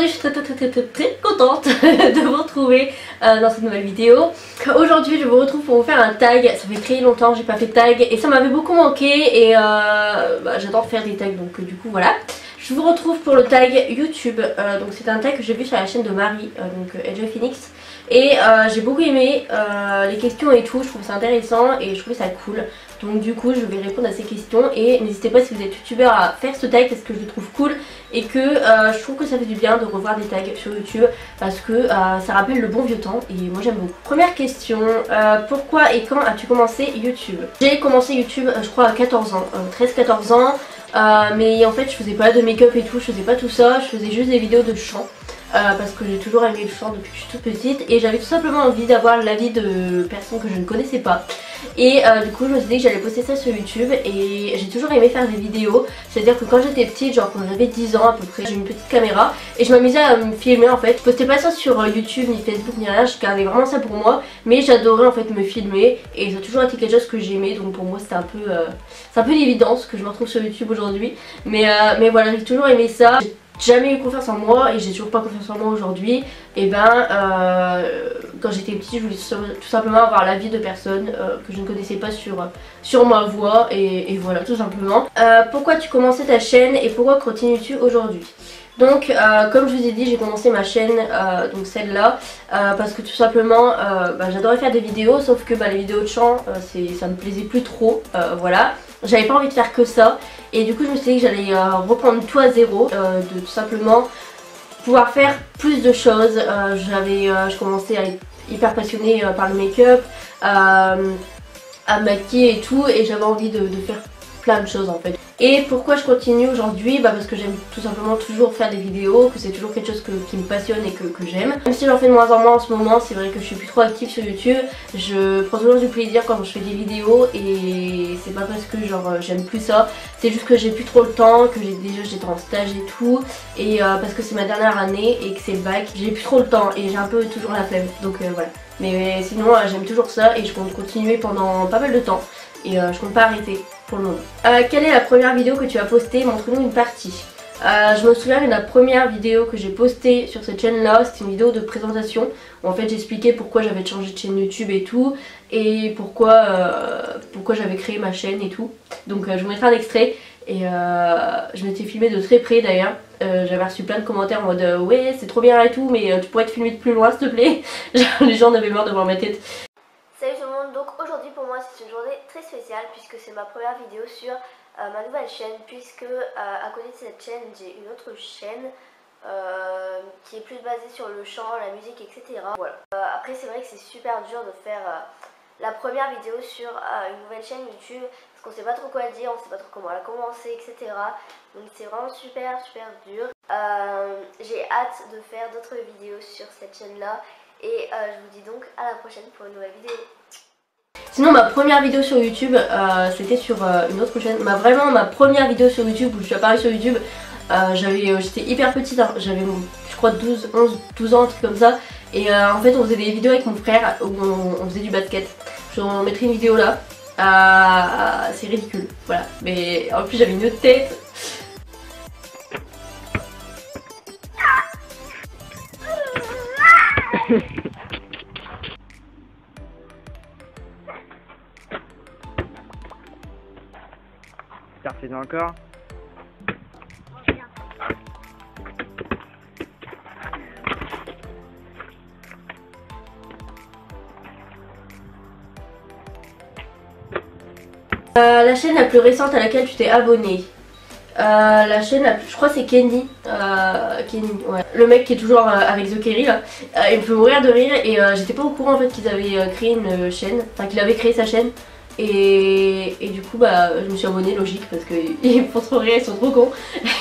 aujourd'hui je suis très contente de vous retrouver dans cette nouvelle vidéo. Aujourd'hui je vous retrouve pour vous faire un tag. Ça fait très longtemps que j'ai pas fait de tag et ça m'avait beaucoup manqué, et j'adore faire des tags, donc du coup voilà. Je vous retrouve pour le tag YouTube. Donc c'est un tag que j'ai vu sur la chaîne de Marie, donc Edgeway Phoenix. Et j'ai beaucoup aimé les questions et tout, je trouve ça intéressant et je trouve ça cool. Donc du coup je vais répondre à ces questions, et n'hésitez pas si vous êtes youtubeur à faire ce tag parce que je le trouve cool. Et que je trouve que ça fait du bien de revoir des tags sur YouTube parce que ça rappelle le bon vieux temps et moi j'aime beaucoup. Première question, pourquoi et quand as-tu commencé YouTube? J'ai commencé YouTube je crois à 14 ans, 13-14 ans. Mais en fait je faisais pas de make-up et tout, je faisais pas tout ça, je faisais juste des vidéos de chant. Parce que j'ai toujours aimé le chant depuis que je suis toute petite, et j'avais tout simplement envie d'avoir l'avis de personnes que je ne connaissais pas, et du coup je me suis dit que j'allais poster ça sur YouTube. Et j'ai toujours aimé faire des vidéos, c'est à dire que quand j'étais petite, genre quand j'avais 10 ans à peu près, j'ai une petite caméra et je m'amusais à me filmer en fait. Je postais pas ça sur YouTube ni Facebook ni rien, je gardais vraiment ça pour moi, mais j'adorais en fait me filmer et ça a toujours été quelque chose que j'aimais, donc pour moi c'était un peu c'est un peu l'évidence que je me retrouve sur YouTube aujourd'hui. Mais voilà, j'ai toujours aimé ça. Jamais eu confiance en moi et j'ai toujours pas confiance en moi aujourd'hui. Et quand j'étais petite je voulais tout simplement avoir l'avis de personnes que je ne connaissais pas sur ma voix, et voilà tout simplement. Pourquoi tu commençais ta chaîne et pourquoi continues-tu aujourd'hui? Donc comme je vous ai dit, j'ai commencé ma chaîne, donc celle-là, parce que tout simplement j'adorais faire des vidéos, sauf que les vidéos de chant ça me plaisait plus trop, voilà. J'avais pas envie de faire que ça, et du coup je me suis dit que j'allais reprendre tout à zéro, de tout simplement pouvoir faire plus de choses. Je commençais à être hyper passionnée par le make-up, à me maquiller et tout, et j'avais envie de faire plein de choses en fait. Et pourquoi je continue aujourd'hui? Parce que j'aime tout simplement toujours faire des vidéos, que c'est toujours quelque chose qui me passionne et que j'aime. Même si j'en fais de moins en moins en ce moment, c'est vrai que je suis plus trop active sur YouTube. Je prends toujours du plaisir quand je fais des vidéos, et c'est pas parce que genre j'aime plus ça, c'est juste que j'ai plus trop le temps, que j'étais en stage et tout, et parce que c'est ma dernière année et que c'est le bac, j'ai plus trop le temps et j'ai un peu toujours la flemme, donc voilà. Mais sinon j'aime toujours ça et je compte continuer pendant pas mal de temps, et je compte pas arrêter pour le moment. Quelle est la première vidéo que tu as postée? Montre-nous une partie. Je me souviens de la première vidéo que j'ai postée sur cette chaîne là, c'était une vidéo de présentation où en fait j'expliquais pourquoi j'avais changé de chaîne YouTube et tout, et pourquoi j'avais créé ma chaîne et tout. Donc je vous mettrai un extrait, et je m'étais filmée de très près d'ailleurs. J'avais reçu plein de commentaires en mode ouais c'est trop bien et tout, mais tu pourrais te filmer de plus loin s'il te plaît. Les gens en avaient marre de voir ma tête. Salut tout le monde, donc aujourd'hui pour moi c'est une journée très spéciale puisque c'est ma première vidéo sur ma nouvelle chaîne, puisque à côté de cette chaîne j'ai une autre chaîne qui est plus basée sur le chant, la musique, etc. Voilà. Après c'est vrai que c'est super dur de faire la première vidéo sur une nouvelle chaîne YouTube parce qu'on sait pas trop quoi dire, on sait pas trop comment la commencer, etc. Donc c'est vraiment super dur. J'ai hâte de faire d'autres vidéos sur cette chaîne là, et je vous dis donc à la prochaine pour une nouvelle vidéo. Sinon ma première vidéo sur YouTube c'était sur une autre chaîne. Ma première vidéo sur YouTube où je suis apparue sur YouTube, j'étais hyper petite, hein. J'avais je crois 11-12 ans, un truc comme ça. Et en fait on faisait des vidéos avec mon frère où on faisait du basket. On mettrait une vidéo là, c'est ridicule, voilà. Mais en plus j'avais une autre tête. Fais-le encore. La chaîne la plus récente à laquelle tu t'es abonnée. La chaîne, je crois c'est Kenny, ouais. Le mec qui est toujours avec TheKairy là, il me fait mourir de rire, et j'étais pas au courant en fait qu'ils avaient créé une chaîne, enfin qu'il avait créé sa chaîne. Et du coup je me suis abonnée, logique, parce que ils font trop rire, ils sont trop cons.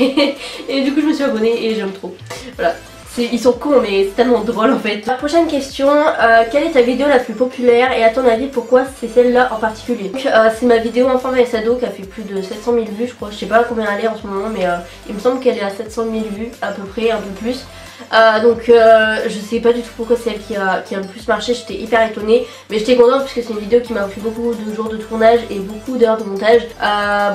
Et du coup je me suis abonnée et j'aime trop. Voilà, ils sont cons mais c'est tellement drôle en fait. La prochaine question, quelle est ta vidéo la plus populaire et à ton avis pourquoi c'est celle-là en particulier? C'est ma vidéo enfant avec Sado qui a fait plus de 700 000 vues je crois. Je sais pas combien elle est en ce moment, mais il me semble qu'elle est à 700 000 vues à peu près, un peu plus. Je sais pas du tout pourquoi c'est elle qui a le plus marché. J'étais hyper étonnée, mais j'étais contente parce que c'est une vidéo qui m'a pris beaucoup de jours de tournage et beaucoup d'heures de montage.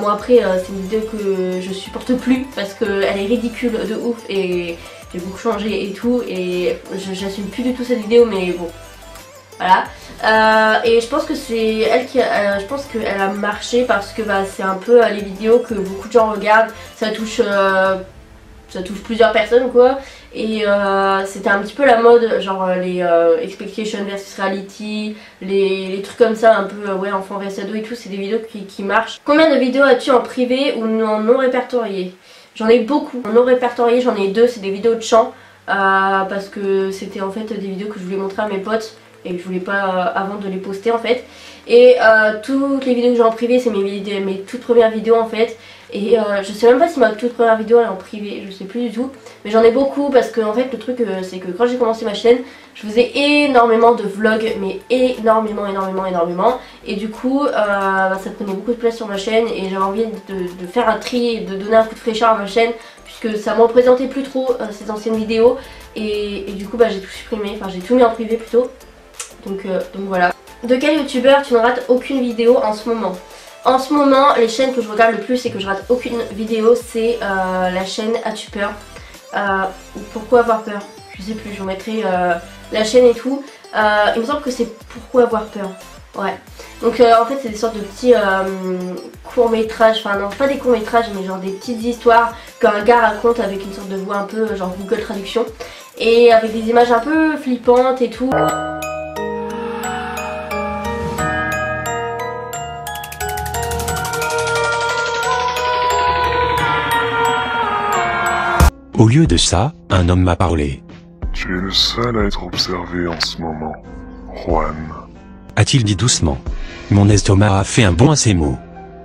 Bon après c'est une vidéo que je supporte plus parce qu'elle est ridicule de ouf et j'ai beaucoup changé et tout, et j'assume plus du tout cette vidéo, mais bon voilà. Et je pense que c'est elle qui a, je pense qu'elle a marché parce que bah, c'est un peu les vidéos que beaucoup de gens regardent, ça touche plusieurs personnes quoi, et c'était un petit peu la mode, genre les expectation versus reality, les trucs comme ça un peu ouais, enfant versus ado et tout, c'est des vidéos qui marchent. Combien de vidéos as-tu en privé ou en non répertorié? J'en ai beaucoup. En non répertorié j'en ai deux, c'est des vidéos de chant parce que c'était en fait des vidéos que je voulais montrer à mes potes et je voulais pas avant de les poster en fait. Et toutes les vidéos que j'ai en privé c'est mes toutes premières vidéos en fait. Et je sais même pas si ma toute première vidéo elle est en privé, je sais plus du tout. Mais j'en ai beaucoup parce que en fait le truc c'est que quand j'ai commencé ma chaîne, je faisais énormément de vlogs, mais énormément. Et du coup ça prenait beaucoup de place sur ma chaîne et j'avais envie de faire un tri et de donner un coup de fraîcheur à ma chaîne, puisque ça me représentait plus trop ces anciennes vidéos. Et du coup bah, j'ai tout supprimé, enfin j'ai tout mis en privé plutôt. Donc voilà. De quel youtubeur tu ne rates aucune vidéo en ce moment? En ce moment, les chaînes que je regarde le plus et que je rate aucune vidéo, c'est la chaîne As-tu peur? Pourquoi avoir peur? Je sais plus, je vous mettrai la chaîne et tout. Il me semble que c'est Pourquoi avoir peur? Ouais. Donc en fait, c'est des sortes de petits courts-métrages, enfin non, pas des courts-métrages, mais genre des petites histoires qu'un gars raconte avec une sorte de voix un peu genre Google Traduction et avec des images un peu flippantes et tout. Au lieu de ça, un homme m'a parlé. Tu es le seul à être observé en ce moment, Juan, a-t-il dit doucement. Mon estomac a fait un bond à ces mots.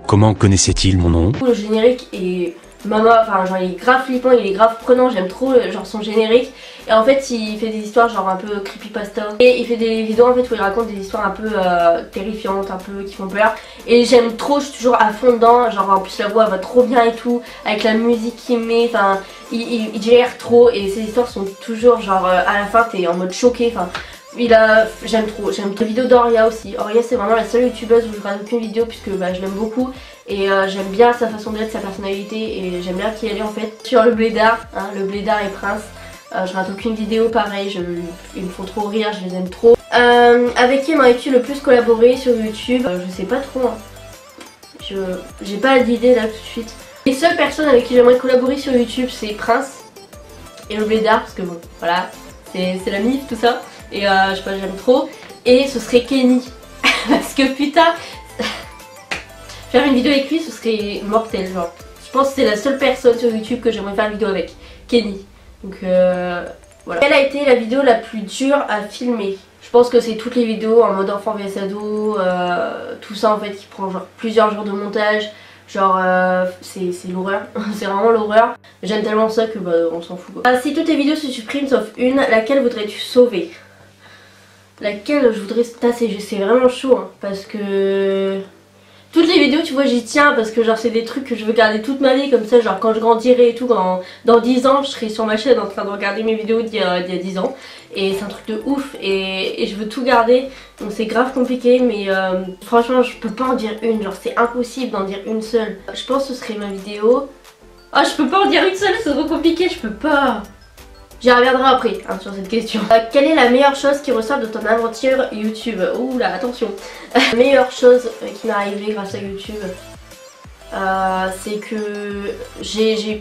Comment connaissait-il mon nom? Le générique est mama, enfin genre il est grave flippant, il est grave prenant, j'aime trop genre son générique. Et en fait il fait des histoires genre un peu creepypasta. Et il fait des vidéos en fait où il raconte des histoires un peu terrifiantes, un peu qui font peur. Et j'aime trop, je suis toujours à fond dedans, genre en plus la voix va trop bien et tout, avec la musique qu'il met, enfin il gère trop, et ses histoires sont toujours genre à la fin t'es en mode choqué, enfin j'aime trop. J'aime les vidéos d'Horia aussi. Horia c'est vraiment la seule youtubeuse où je regarde aucune vidéo puisque bah, je l'aime beaucoup et j'aime bien sa façon d'être, sa personnalité, et j'aime bien qui elle est en fait. Sur le blédard, hein, le blédard et Prince, je rate aucune vidéo pareil, ils me font trop rire, je les aime trop. Avec qui aimerais-tu le plus collaborer sur YouTube? Je sais pas trop, hein. J'ai pas d'idée là tout de suite. Les seules personnes avec qui j'aimerais collaborer sur YouTube c'est Prince et le blédard parce que bon voilà, c'est la mif tout ça, et je sais pas, j'aime trop. Et ce serait Kenny parce que putain faire une vidéo avec lui ce serait mortel, genre je pense que c'est la seule personne sur YouTube que j'aimerais faire une vidéo avec, Kenny. Donc voilà. Quelle a été la vidéo la plus dure à filmer? Je pense que c'est toutes les vidéos en mode enfant vs ado, tout ça en fait qui prend genre plusieurs jours de montage. Genre c'est l'horreur, c'est vraiment l'horreur. J'aime tellement ça que bah, on s'en fout quoi. Si toutes tes vidéos se suppriment sauf une, laquelle voudrais-tu sauver? Laquelle je voudrais... C'est vraiment chaud hein, parce que... Toutes les vidéos tu vois j'y tiens parce que genre c'est des trucs que je veux garder toute ma vie comme ça, genre quand je grandirai et tout, dans 10 ans je serai sur ma chaîne en train de regarder mes vidéos d'il y a 10 ans et c'est un truc de ouf, et je veux tout garder donc c'est grave compliqué, mais franchement je peux pas en dire une, genre c'est impossible d'en dire une seule. Je pense que ce serait ma vidéo... Ah oh, je peux pas en dire une seule, c'est trop compliqué, je peux pas... J'y reviendrai après hein, sur cette question. Quelle est la meilleure chose qui ressort de ton aventure YouTube? Ouh là, attention. La meilleure chose qui m'est arrivée grâce à YouTube, c'est que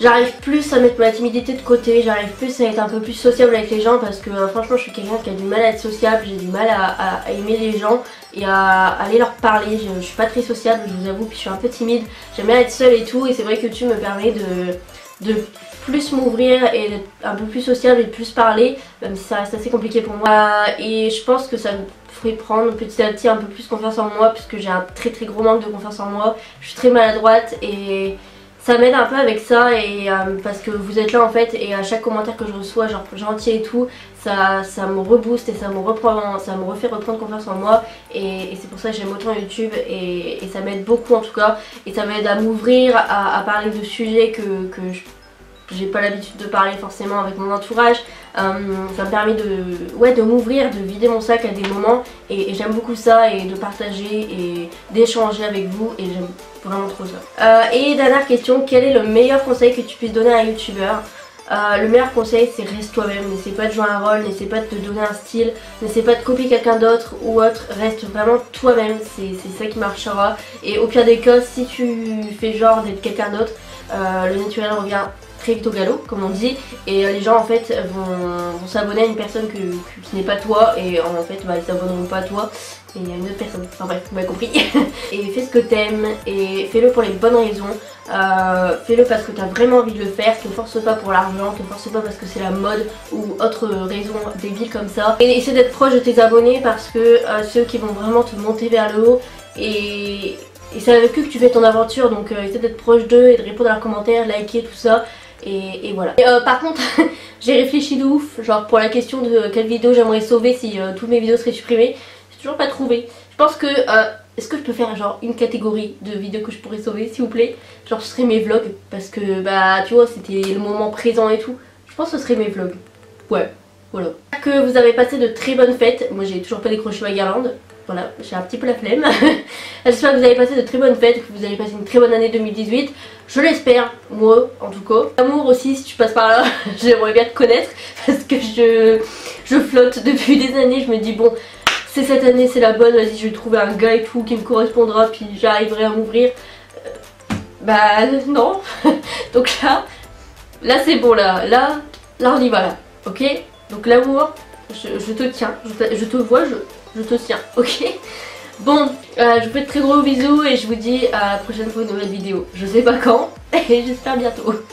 j'arrive plus à mettre ma timidité de côté, j'arrive plus à être un peu plus sociable avec les gens parce que franchement je suis quelqu'un qui a du mal à être sociable, j'ai du mal à aimer les gens et à aller leur parler. Je suis pas très sociable, je vous avoue, puis je suis un peu timide, j'aime bien être seule et tout, et c'est vrai que YouTube me permet de plus m'ouvrir et d'être un peu plus sociable et de plus parler, même si ça reste assez compliqué pour moi. Et je pense que ça me ferait prendre petit à petit un peu plus confiance en moi puisque j'ai un très très gros manque de confiance en moi, je suis très maladroite, et ça m'aide un peu avec ça, et parce que vous êtes là en fait, et à chaque commentaire que je reçois genre gentil et tout, ça me rebooste et ça me refait reprendre confiance en moi, et c'est pour ça que j'aime autant YouTube, et ça m'aide beaucoup en tout cas, et ça m'aide à m'ouvrir, à parler de sujets que je j'ai pas l'habitude de parler forcément avec mon entourage. Ça me permet de, de m'ouvrir, de vider mon sac à des moments, et j'aime beaucoup ça, et de partager et d'échanger avec vous, et j'aime vraiment trop ça. Et dernière question, quel est le meilleur conseil que tu puisses donner à un youtubeur? Le meilleur conseil, c'est reste toi-même, n'essaie pas de jouer un rôle, n'essaie pas de te donner un style, n'essaie pas de copier quelqu'un d'autre ou autre, reste vraiment toi-même, c'est ça qui marchera. Et au pire des cas, si tu fais genre d'être quelqu'un d'autre, le naturel revient très vite au galop, comme on dit, et les gens en fait vont s'abonner à une personne qui n'est pas toi, et en fait ils s'abonneront pas à toi, et à une autre personne, enfin bref, vous m'avez compris. Et fais ce que t'aimes, et fais-le pour les bonnes raisons, fais-le parce que t'as vraiment envie de le faire, te force pas pour l'argent, te force pas parce que c'est la mode ou autre raison débile comme ça, et essaie d'être proche de tes abonnés parce que ceux qui vont vraiment te monter vers le haut, et c'est avec eux que tu fais ton aventure, donc essaie d'être proche d'eux et de répondre à leurs commentaires, liker, tout ça. Et voilà. Par contre, j'ai réfléchi de ouf, genre pour la question de quelle vidéo j'aimerais sauver si toutes mes vidéos seraient supprimées, j'ai toujours pas trouvé. Je pense que, est-ce que je peux faire genre une catégorie de vidéos que je pourrais sauver, s'il vous plaît? Genre ce serait mes vlogs, parce que bah tu vois, c'était le moment présent et tout. Je pense que ce serait mes vlogs, ouais, voilà. Que vous avez passé de très bonnes fêtes, moi j'ai toujours pas décroché ma guirlande. Voilà, j'ai un petit peu la flemme. J'espère que vous avez passé de très bonnes fêtes, que vous avez passé une très bonne année 2018. Je l'espère, moi en tout cas. L'amour aussi, si tu passes par là, j'aimerais bien te connaître. Parce que je flotte depuis des années, je me dis bon, c'est cette année, c'est la bonne, vas-y je vais trouver un gars et tout qui me correspondra, puis j'arriverai à m'ouvrir. Bah non. Donc là c'est bon, là on y va là, ok? Donc l'amour, je te tiens, je te vois, je te tiens, ok? Bon, je vous fais de très gros bisous et je vous dis à la prochaine fois une nouvelle vidéo. Je sais pas quand et j'espère bientôt.